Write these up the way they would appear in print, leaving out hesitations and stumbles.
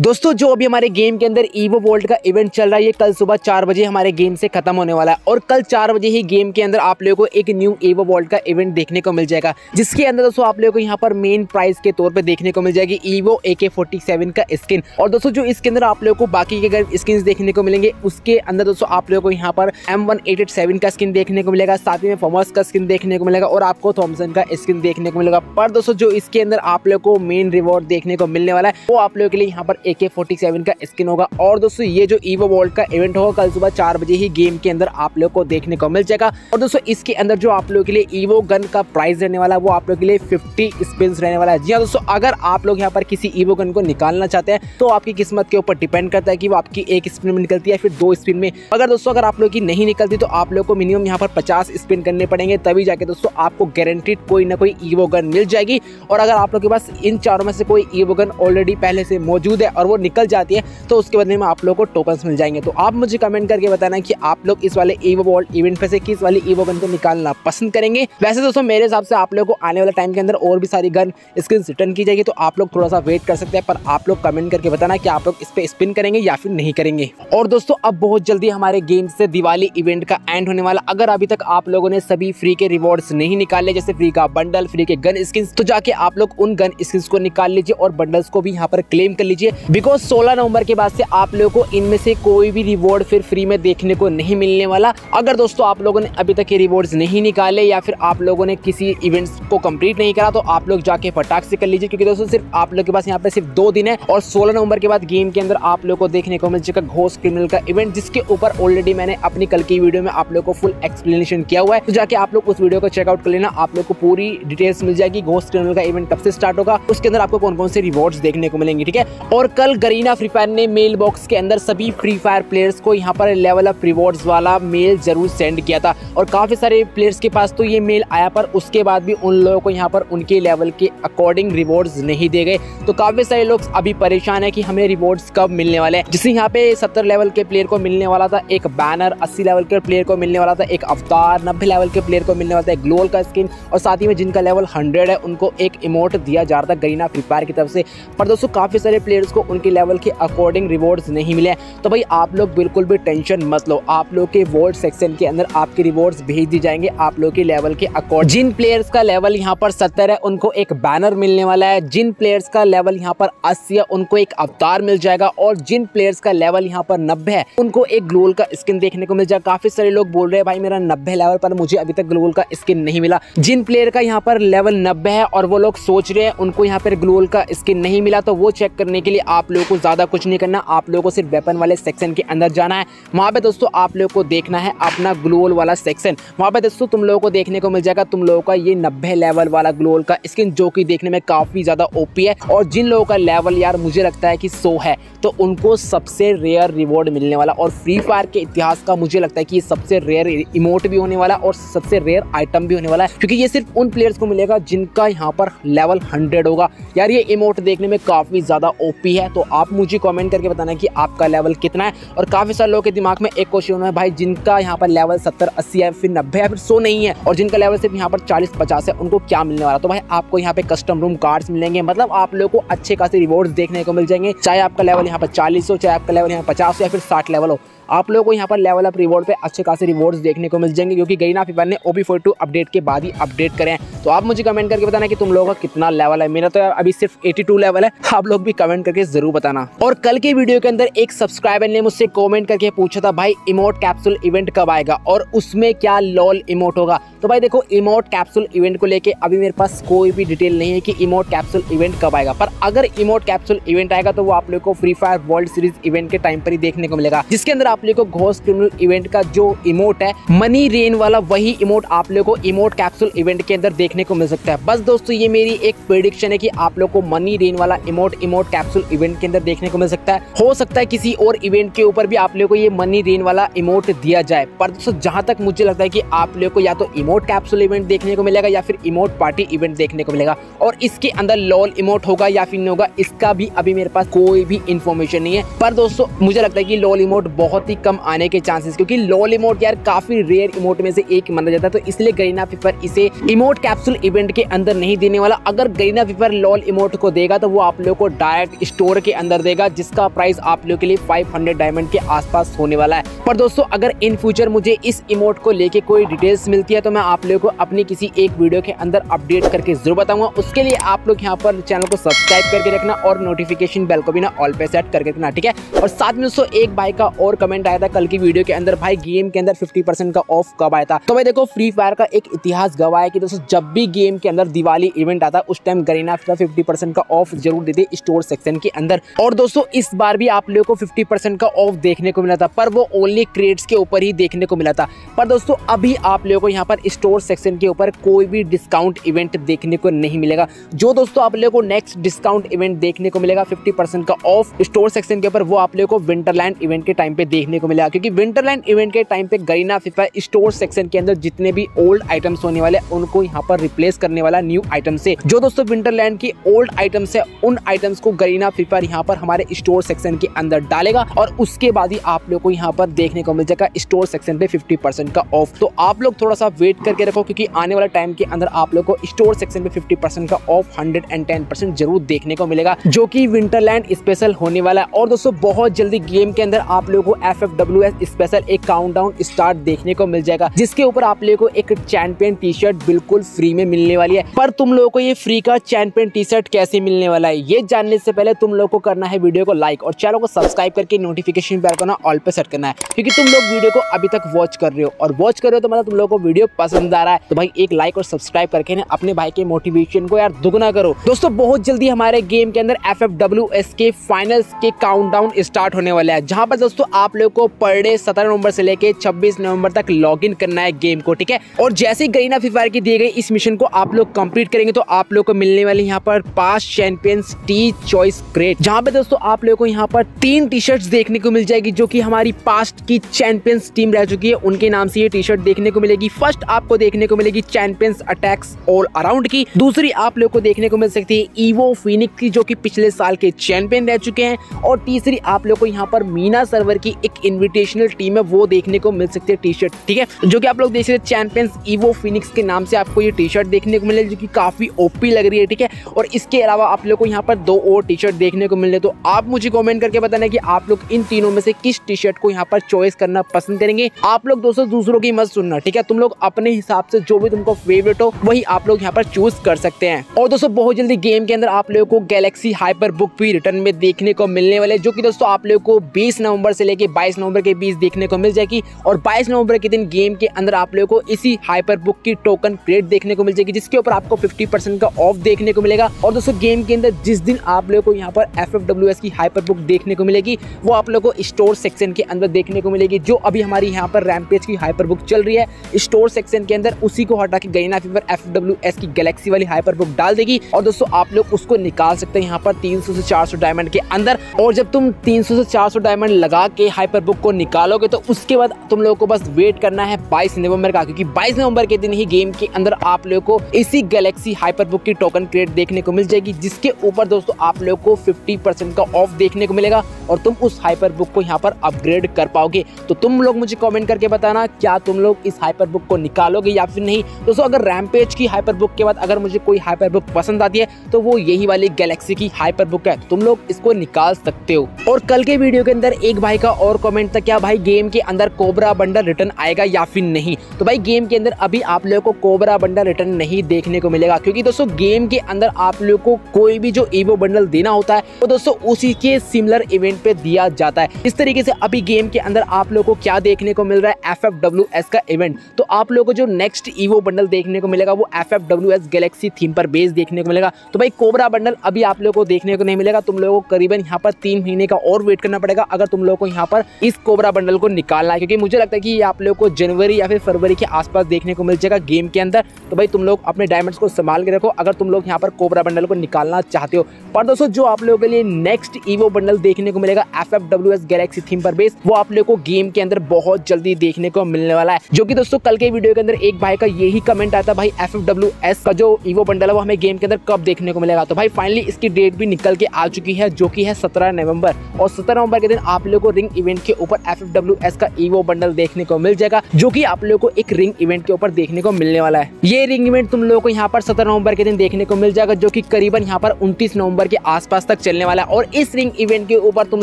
दोस्तों जो अभी हमारे गेम के अंदर ईवो वोल्ट का इवेंट चल रहा है, ये कल सुबह 4 बजे हमारे गेम से खत्म होने वाला है और कल 4 बजे ही गेम के अंदर आप लोगों को एक न्यू ईवो वोल्ट का इवेंट देखने को मिल जाएगा, जिसके अंदर दोस्तों आप लोगों को यहाँ पर मेन प्राइस के तौर पे देखने को मिल जाएगी ईवो AK47 का स्किन। और दोस्तों जो इसके अंदर आप लोगों को बाकी के अगर स्किन देखने को मिलेंगे, उसके अंदर दोस्तों आप लोगों को यहाँ पर M1887 का स्किन देखने को मिलेगा, साथ ही में फॉमस का स्किन देखने को मिलेगा और आपको थॉमसन का स्किन देखने को मिलेगा। पर दोस्तों जो इसके अंदर आप लोग को मेन रिवॉर्ड देखने को मिलने वाला है वो आप लोगों के लिए यहाँ पर AK47 का स्किन होगा। और दोस्तों ये जो ईवो वोल्ट का इवेंट होगा कल सुबह 4 बजे ही गेम के अंदर आप लोग को देखने को मिल जाएगा। और दोस्तों इसके अंदर जो आप लोगों के लिए ईवो गन का प्राइस रहने वाला है वो आप लोग के लिए 50 स्पिन्स रहने वाला है। जी हाँ दोस्तों, अगर आप लोग यहाँ पर किसी ईवो गन को निकालना चाहते हैं तो आपकी किस्मत के ऊपर डिपेंड करता है कि वो आपकी 1 स्पिन में निकलती है फिर 2 स्पिन में। अगर दोस्तों अगर आप लोग की नहीं निकलती तो आप लोग को मिनिमम यहाँ पर 50 स्पिन करने पड़ेंगे, तभी जाके दोस्तों आपको गारंटीड कोई ना कोई ईवो गन मिल जाएगी। और अगर आप लोग के पास इन चारों में से कोई ईवो गन ऑलरेडी पहले से मौजूद है और वो निकल जाती है तो उसके बदले में आप लोगों को टोकन्स मिल जाएंगे। तो आप मुझे कमेंट करके बताना कि आप लोग इस वाले ईवो वॉल्ट इवेंट पे से किस वाली ईवो गन को निकालना पसंद करेंगे। वैसे दोस्तों मेरे हिसाब से आप लोगों को आने वाले टाइम के अंदर और भी सारी गन स्किन रिटर्न की जाएगी, तो आप लोग थोड़ा सा वेट कर सकते हैं, पर आप लोग कमेंट करके बताना कि आप लोग इस पर स्पिन करेंगे या फिर नहीं करेंगे। और दोस्तों अब बहुत जल्दी हमारे गेम से दिवाली इवेंट का एंड होने वाला। अगर अभी तक आप लोगों ने सभी फ्री के रिवॉर्ड्स नहीं निकाले, जैसे फ्री का बंडल, फ्री के गन स्किन्स, तो जाके आप लोग उन गन स्किन्स को निकाल लीजिए और बंडल्स को भी यहाँ पर क्लेम कर लीजिए, बिकॉज 16 नवंबर के बाद से आप लोगों को इनमें से कोई भी रिवॉर्ड फिर फ्री में देखने को नहीं मिलने वाला। अगर दोस्तों आप लोगों ने अभी तक ये रिवॉर्ड्स नहीं निकाले या फिर आप लोगों ने किसी इवेंट्स को कंप्लीट नहीं करा तो आप लोग जाके फटाक से कर लीजिए, क्योंकि दोस्तों सिर्फ आप लोग के पास यहाँ पर सिर्फ 2 दिन है और 16 नवंबर के बाद गेम के अंदर आप लोग को देखने को मिल जाएगा घोस्ट क्रिमिनल का इवेंट, जिसके ऊपर ऑलरेडी मैंने अपनी कल की वीडियो में आप लोग को फुल एक्सप्लेनेशन किया हुआ है, तो जाके आप लोग उस वीडियो को चेकआउट कर लेना, आप लोग को पूरी डिटेल्स मिल जाएगी घोस्ट क्रिमिनल का इवेंट कब से स्टार्ट होगा, उसके अंदर आपको कौन कौन से रिवॉर्ड्स देखने को मिलेंगे, ठीक है। और कल गरीना फ्री फायर ने मेल बॉक्स के अंदर सभी फ्री फायर प्लेयर्स को यहाँ पर लेवल अप रिवॉर्ड्स वाला मेल जरूर सेंड किया था और काफ़ी सारे प्लेयर्स के पास तो ये मेल आया, पर उसके बाद भी उन लोगों को यहाँ पर उनके लेवल के अकॉर्डिंग रिवॉर्ड्स नहीं दे गए। तो काफ़ी सारे लोग अभी परेशान है कि हमें रिवॉर्ड्स कब मिलने वाले हैं, जिससे यहाँ पे 70 लेवल के प्लेयर को मिलने वाला था एक बैनर, 80 लेवल के प्लेयर को मिलने वाला था एक अवतार, 90 लेवल के प्लेयर को मिलने वाला था एक ग्लोल का स्किन और साथ ही में जिनका लेवल 100 है उनको एक इमोट दिया जा रहा था गरीना फ्री फायर की तरफ से। पर दोस्तों काफ़ी सारे प्लेयर्स को उनके लेवल के अकॉर्डिंग रिवॉर्ड्स नहीं मिले, तो भाई आप लोग बिल्कुल भी टेंशन मत लो, आप लोग के वोट सेक्शन के अंदर आपके रिवॉर्ड्स भेज दी जाएंगे आप लोग के लेवल के अकॉर्डिंग। जिन प्लेयर्स का लेवल यहाँ पर 70 है उनको एक बैनर मिलने वाला है, जिन प्लेयर्स का लेवल यहाँ पर 80 है उनको एक अवतार मिल जाएगा और जिन प्लेयर्स का लेवल यहाँ पर 90 है उनको एक ग्लोल का स्किन देखने को मिल जाएगा। काफी सारे लोग बोल रहे हैं भाई मेरा 90 लेवल पर मुझे अभी तक ग्लोल का स्किन नहीं मिला, जिन प्लेयर का यहाँ पर लेवल 90 है और वो लोग सोच रहे हैं उनको यहाँ पर ग्लोल का स्किन नहीं मिला, तो वो चेक करने के लिए आप लोगों को ज़्यादा कुछ नहीं करना, आप लोगों को सिर्फ वेपन वाले सेक्शन के अंदर जाना है। वहाँ पे दोस्तों आप लोगों को देखना है अपना ग्लोल वाला सेक्शन, वहाँ पे दोस्तों तुम लोगों को देखने को मिल जाएगा तुम लोगों का ये 90 लेवल वाला ग्लोल का स्किन, जो कि देखने में काफ़ी ज़्यादा ओपी है। और जिन लोगों का लेवल यार मुझे लगता है कि 100 है तो उनको सबसे रेयर रिवॉर्ड मिलने वाला और फ्री फायर के इतिहास का मुझे लगता है कि ये सबसे रेयर इमोट भी होने वाला और सबसे रेयर आइटम भी होने वाला है, क्योंकि ये सिर्फ उन प्लेयर्स को मिलेगा जिनका यहाँ पर लेवल 100 होगा। यार ये इमोट देखने में काफ़ी ज़्यादा ओपी है, तो आप मुझे कमेंट करके बताना कि आपका लेवल कितना है। और काफ़ी सारे लोगों के दिमाग में एक क्वेश्चन है भाई जिनका यहाँ पर लेवल 70, 80 है फिर 90 है फिर 100 नहीं है और जिनका लेवल सिर्फ यहाँ पर 40, 50 है उनको क्या मिलने वाला, तो भाई आपको यहाँ पे कस्टम रूम कार्ड्स मिलेंगे, मतलब आप लोगों को अच्छे खासे रिवॉर्ड्स देखने को मिल जाएंगे, चाहे आपका लेवल यहाँ पर 40 हो, चाहे आपका लेवल यहाँ 50 या फिर 60 लेवल हो, आप लोगों को यहाँ पर लेवल अप रिवॉर्ड पे अच्छे खासे रिवॉर्ड्स देखने को मिल जाएंगे, क्योंकि गरीना फ्री फायर ने OB42 अपडेट के बाद ही अपडेट करें। तो आप मुझे कमेंट करके बताना कि तुम लोगों का कितना लेवल है, मेरा तो अभी सिर्फ 82 लेवल है, आप लोग भी कमेंट करके जरूर बताना। और कल के वीडियो के अंदर एक सब्सक्राइबर ने मुझसे कमेंट करके पूछा था भाई इमोट कैप्सूल इवेंट कब आएगा और उसमें क्या LOL इमोट होगा, तो भाई देखो इमोट कैप्सूल इवेंट को लेके अभी मेरे पास कोई भी डिटेल नहीं है कि इमोट कैप्सूल इवेंट कब आएगा, पर अगर इमोट कैप्सूल इवेंट आएगा तो वो आप लोग को free fire world series event के टाइम पर ही देखने को मिलेगा, जिसके अंदर आप लोग को घोस्ट क्रिमिनल इवेंट का जो इमोट है मनी रेन वाला, वही इमोट आप लोग को इमोट कैप्सूल इवेंट के अंदर देखने को मिल सकता है। बस दोस्तों ये मेरी एक प्रेडिक्शन है कि आप लोग को मनी रेन वाला इमोट इमोट कैप्सूल इवेंट के अंदर देखने को मिल सकता है। हो सकता है किसी और इवेंट के ऊपर भी आप लोग को ये मनी रेन वाला इमोट दिया जाए, पर दोस्तों जहां तक मुझे लगता है कि आप लोग को या तो इमोट कैप्सूल इवेंट देखने को मिलेगा या फिर इमोट पार्टी इवेंट देखने को मिलेगा और इसके अंदर LOL इमोट होगा या फिर नहीं होगा इसका भी अभी मेरे पास कोई भी इन्फॉर्मेशन नहीं है। पर दोस्तों मुझे लगता है कि LOL इमोट बहुत ही कम आने के चांसेस, क्योंकि LOL इमोट यार काफी रेयर इमोट में से एक माना जाता है, तो इसलिए गरीना फ्री फायर इसे इमोट कैप्सूल इवेंट के अंदर नहीं देने वाला। अगर Garena free Fire LOL emote को देगा तो वो आप लोगों को डायरेक्ट स्टोर के अंदर देगा, जिसका प्राइस आप लोगों के लिए 500 डायमंड के आसपास होने वाला है। पर दोस्तों अगर इन फ्यूचर मुझे इस इमोट को लेके कोई डिटेल्स मिलती है तो मैं आप लोगों को अपनी किसी एक वीडियो के अंदर अपडेट करके जरूर बताऊंगा। उसके लिए आप लोग यहाँ पर चैनल को सब्सक्राइब करके रखना और नोटिफिकेशन बेल को भी ना ऑल पे सेट करके रखना, ठीक है। और साथ में दोस्तों एक भाई का और कमेंट आया था कल की वीडियो के अंदर, भाई गेम के अंदर 50% का ऑफ कब आया था? तो भाई देखो फ्री फायर का एक इतिहास गवाह है कि दोस्तों जब भी गेम के अंदर दिवाली इवेंट आता उस टाइम गरेना 50% का ऑफ जरूर देते स्टोर सेक्शन के अंदर। और दोस्तों इस बार भी आप लोगों को 50% का ऑफ देखने को मिला था, पर वो ओनली क्रेड्स के ऊपर ही देखने को मिला था। पर दोस्तों अभी आप लोगों को यहाँ पर स्टोर सेक्शन के ऊपर कोई भी डिस्काउंट इवेंट देखने को नहीं मिलेगा। जो दोस्तों आप लोगों को नेक्स्ट डिस्काउंट इवेंट देखने को मिलेगा 50% का ऑफ स्टोर सेक्शन के ऊपर, वो आप लोगों को विंटरलैंड इवेंट के टाइम पे देखने को मिलेगा, क्योंकि विंटरलैंड इवेंट के टाइम पे Garena Free fire store section के अंदर जितने भी ओल्ड आइटम्स होने वाले उनको यहाँ पर रिप्लेस करने वाला न्यू आइटम से। जो दोस्तों विंटरलैंड की ओल्ड आइटम्स है उन आइटम्स को गरेना फ्री फायर यहाँ पर हमारे स्टोर सेक्शन के अंदर डालेगा और उसके बाद ही आप लोग को यहाँ पर देखने को मिल जाएगा स्टोर सेक्शन पे 50% का ऑफ। तो आप लोग थोड़ा सा वेट करके रखो क्योंकि आने वाला टाइम के अंदर आप लोग को स्टोर सेक्शन पे 50% का ऑफ 110% जरूर देखने को मिलेगा, जो कि विंटरलैंड स्पेशल होने वाला है। और दोस्तों बहुत जल्दी गेम के अंदर आप लोगों को FFWS स्पेशल एक काउंटडाउन स्टार्ट देखने को मिल जाएगा, जिसके ऊपर आप लोगों को एक चैंपियन टी शर्ट बिल्कुल फ्री में मिलने वाली है। पर तुम लोगों को ये फ्री का चैंपियन टी शर्ट कैसे मिलने वाला है ये जानने से पहले तुम लोगों को करना है वीडियो को लाइक और चैनल को सब्सक्राइब करके नोटिफिकेशन बेल को ना ऑल पे सेट करना है, क्योंकि तुम लोग वीडियो को अभी तक वॉच कर रहे हो और वॉच कर रहे हो तो मतलब तुम लोगों को वीडियो पसंद आ रहा है। तो भाई एक लाइक और सब्सक्राइब करके ना अपने भाई के मोटिवेशन को यार दुगना करो। दोस्तों बहुत जल्दी हमारे गेम के अंदर FFWS के फाइनल्स के काउंटडाउन स्टार्ट होने वाला है, जहां पर दोस्तों आप लोगों को पर डे 17 नवंबर से लेके 26 नवंबर तक लॉगिन करना है गेम को, ठीक है। और जैसे ही गरेना फ्री फायर की दी गई इस मिशन को आप लोग कंप्लीट करेंगे तो आप लोग को मिलने वाले यहाँ पर 5 चैंपियंस टी चॉइस क्रेट, जहाँ पे दोस्तों आप लोग को यहाँ पर 3 टी शर्ट देखने को मिल जाएगी, जो की हमारी पास्ट की चैंपियंस टीम रह चुकी है उनके नाम से ये टी शर्ट देखने को मिलेगी। फर्स्ट आपको देखने को मिलेगी चैंपियंस अटैक्स ऑल अराउंड की, दूसरी आप लोग को देखने को मिल सकती है ईवो फीनिक्स की जो कि पिछले साल के चैंपियन रह चुके हैं, और तीसरी आप लोग को यहाँ पर मीना सर्वर की एक इन्विटेशनल टीम है वो देखने को मिल सकती है टी शर्ट, ठीक है, जो कि आप लोग देख सकते हैं चैंपियंस ईवो फीनिक्स के नाम से आपको ये टी शर्ट देखने को मिले जो कि काफी ओपी लग रही है, ठीक है। और इसके अलावा आप लोग को यहाँ पर 2 और टी शर्ट देखने को मिले, तो आप मुझे कॉमेंट करके बताना कि आप लोग इन तीनों में से किस टी शर्ट को यहाँ पर चॉइस करना पसंद करेंगे। आप लोग दोस्तों दूसरों की मत सुनना, ठीक है, तुम लोग अपने हिसाब से जो भी तुमको फेवरेट हो वही आप लोग यहाँ पर चूज कर सकते हैं। और दोस्तों बहुत जल्दी गेम के अंदर आप लोगों को गैलेक्सी हाइपर बुक भी रिटर्न में देखने को मिलने वाले, जो कि दोस्तों आप लोगों को 20 नवंबर से लेके 22 नवंबर के बीच देखने को मिल जाएगी। और 22 नवंबर के दिन गेम के अंदर आप लोगों को इसी हाइपर बुक की टोकन क्रेट देखने को मिल जाएगी, जिसके ऊपर आपको 50% का ऑफ देखने को मिलेगा। और दोस्तों गेम के अंदर जिस दिन आप लोगों को यहाँ पर FFWS की हाइपर बुक देखने को मिलेगी वो आप लोगों को स्टोर सेक्शन के अंदर देखने को मिलेगी। जो अभी हमारी यहाँ पर रैम्पेज की हाइपर बुक चल रही है स्टोर सेक्शन के अंदर, उसी को हटा के गरेना फ्री फायर FFWS की गैलेक्सी वाली हाइपर बुक डाल देगी और दोस्तों आप लोग उसको निकाल सकते हैं यहाँ पर 300 से 400 डायमंड के अंदर। और जब तुम 300 से 400 डायमंड लगा के हाइपर बुक को निकालोगे तो उसके बाद तुम लोगों को बस वेट करना है 22 नवंबर का, क्योंकि 22 नवंबर के दिन ही गेम के अंदर आप लोगों को इसी गैलेक्सी हाइपर बुक की टोकन क्रेट देखने को मिल जाएगी, जिसके ऊपर दोस्तों आप लोगों को 50% का ऑफ देखने को मिलेगा और तुम उस हाइपर बुक को यहाँ पर अपग्रेड कर पाओगे। तो तुम लोग मुझे कमेंट करके बताना क्या तुम लोग इस हाइपर बुक को निकालोगे या फिर नहीं। दोस्तों अगर रैम्पेज की हाइपर बुक के बाद अगर मुझे कोई हाइपर बुक पसंद आती है तो वो यही वाली गैलेक्सी की हाइपर बुक है, तुम लोग इसको निकाल सकते हो। और कल के वीडियो के अंदर एक भाई का और कमेंट था क्या भाई गेम के अंदर कोबरा बंडल रिटर्न आएगा या फिर नहीं? तो भाई गेम के अंदर अभी आप लोगों को कोबरा बंडल रिटर्न नहीं देखने को मिलेगा, क्योंकि दोस्तों गेम के अंदर आप लोगों को कोई भी जो ईवो बंडल देना होता है वो तो दोस्तों उसी के सिमिलर इवेंट पे दिया जाता है। इस तरीके से अभी गेम के अंदर आप लोगों को क्या देखने को मिल रहा है FFWS का इवेंट, तो आप लोगों को जो नेक्स्ट ईवो बंडल देखने को मिलेगा वो FFWS गैलेक्सी थीम पर बेस देखने को मिलेगा। तो भाई कोबरा बंडल अभी आप लोगों को देखने को नहीं मिलेगा, तुम लोगों को करीबन यहाँ पर 3 महीने का और वेट करना पड़ेगा अगर तुम लोगों को यहाँ पर इस कोबरा बंडल को निकालना है, क्योंकि मुझे लगता है कि ये आप लोगों को जनवरी या फिर फरवरी के आसपास देखने को मिल जाएगा गेम के अंदर। तो भाई तुम लोग अपने डायमंड्स को संभाल के रखो अगर तुम लोग यहाँ पर कोबरा बंडल को निकालना चाहते हो। पर दोस्तों जो आप लोगों के लिए नेक्स्ट ईवो बंडल देखने को मिलेगा FFWS गैलेक्सी थीम पर बेस, वो आप लोगों को गेम के अंदर बहुत जल्दी देखने को मिलने वाला है। जो कि दोस्तों कल के वीडियो के अंदर एक भाई का यही कमेंट आता भाई FFWS का जो ईवो बंडल है वो हमें गेम के अंदर कब देखने को मिलेगा? तो भाई फाइनली इसकी डेट भी निकल के आ चुकी है, जो कि है 17 नवंबर। और 17 नवंबर के दिन आप लोगों को रिंग इवेंट के ऊपर FFWS का ईवो बंडल देखने को मिल जाएगा, जो कि आप लोगों को एक रिंग इवेंट के ऊपर देखने को मिलने वाला है। ये रिंग इवेंट तुम लोगों को यहाँ पर 17 नवंबर के दिन देखने को मिल जाएगा, जो कि करीबन यहाँ पर 29 नवंबर के आसपास तक तक चलने वाला है। और इस रिंग इवेंट के ऊपर तुम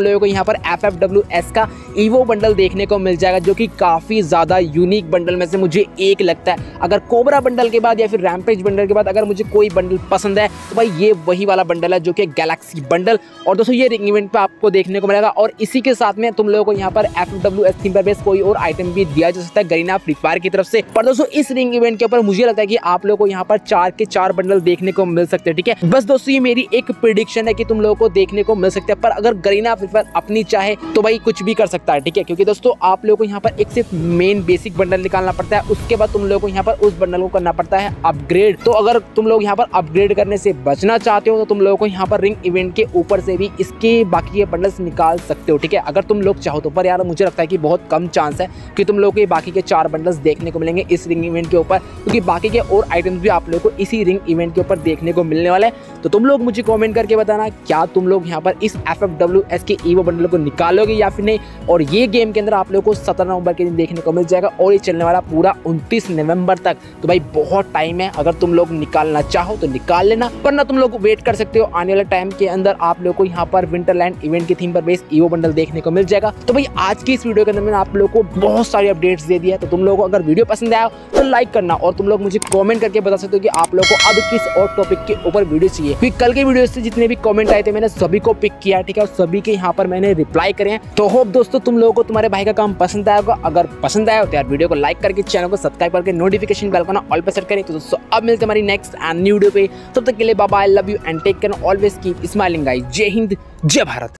लोगों को यहाँ पर FFWS का ईवो बंडल देखने को मिल जाएगा, जो कि काफ़ी ज़्यादा यूनिक बंडल में से मुझे एक लगता है। अगर कोबरा बंडल के बाद या फिर रैम्पेज बंडल के बाद अगर मुझे कोई बंडल पसंद है तो भाई ये वही वाला बंडल है जो कि गैलेक्सी बंडल। और दोस्तों ये रिंग इवेंट पर आपको देखने को मिलेगा। और इसी के साथ में तुम लोगों को यहाँ पर FFWS थीम पर बेस कोई और आइटम भी दिया जा सकता है गरीना फ्री फायर की तरफ से। पर दोस्तों इस रिंग इवेंट के ऊपर मुझे लगता है कि आप लोगों को यहाँ पर 4 के 4 बंडल देखने को मिल सकते हैं। ठीक है, बस दोस्तों ये मेरी एक प्रेडिक्शन है कि तुम लोगों को देखने को मिल सकता है। पर अगर गरीना फ्री फायर अपनी चाहे तो भाई कुछ भी कर सकता है। ठीक है, क्योंकि दोस्तों आप लोगों को यहाँ पर एक सिर्फ मेन बेसिक बंडल निकालना पड़ता है, उसके बाद तुम लोगों को यहाँ पर उस बंडल को करना पड़ता है अपग्रेड। तो अगर तुम लोग यहाँ पर अपग्रेड करने से बचना चाहते हो तो तुम लोगों को यहाँ पर रिंग इवेंट के ऊपर से भी इसके बाकी ये बंडल्स निकाल सकते हो। ठीक है, अगर तुम लोग चाहो तो। पर यार मुझे लगता है कि बहुत कम चांस है कि तुम लोगों के बाकी के 4 बंडल्स देखने को मिलेंगे इस रिंग इवेंट के ऊपर, क्योंकि बाकी के और आइटम्स भी आप लोगों को इसी रिंग इवेंट के ऊपर देखने को मिलने वाले हैं। तो तुम लोग मुझे कमेंट करके बताना क्या तुम लोग यहाँ पर इस FFWS के ईवो बंडल को निकालोगे या फिर नहीं। और ये गेम के अंदर आप लोगों को 17 नवंबर के दिन देखने को मिल जाएगा और ये चलने वाला पूरा 29 नवंबर तक। तो भाई बहुत टाइम है, अगर तुम लोग निकालना चाहो तो निकाल लेना, वरना तुम लोग वेट कर सकते हो। आने वाले टाइम के अंदर आप लोगों को यहाँ पर विंटरलैंड इवेंट की थीम पर बेस ईवो बंडल देखने को मिल जाएगा। तो भाई आज की इस वीडियो के अंदर मैंने आप लोगों को बहुत सारी अपडेट्स दे दी है। तो तुम लोगों को अगर वीडियो पसंद आया तो लाइक करना, और तुम लोग मुझे कमेंट करके बता सकते हो कि आप लोगों को अब किस और टॉपिक के ऊपर वीडियो चाहिए, क्योंकि कल के वीडियो से जितने भी कमेंट आए थे मैंने सभी को पिक किया। ठीक है, और सभी के यहाँ पर मैंने रिप्लाई करे हैं। तो होप दोस्तों तुम लोगों को तुम्हारे भाई का काम पसंद आया होगा। अगर पसंद आया हो तो यार वीडियो को लाइक करके चैनल को सब्सक्राइब करके नोटिफिकेशन बेल को ना ऑल पे सेट करें। तो दोस्तों अब मिलते हैं हमारी नेक्स्ट एंड न्यू वीडियो पे, तब तक के लिए bye bye, love you and take care, always keep smiling guys. जय हिंद, जय भारत।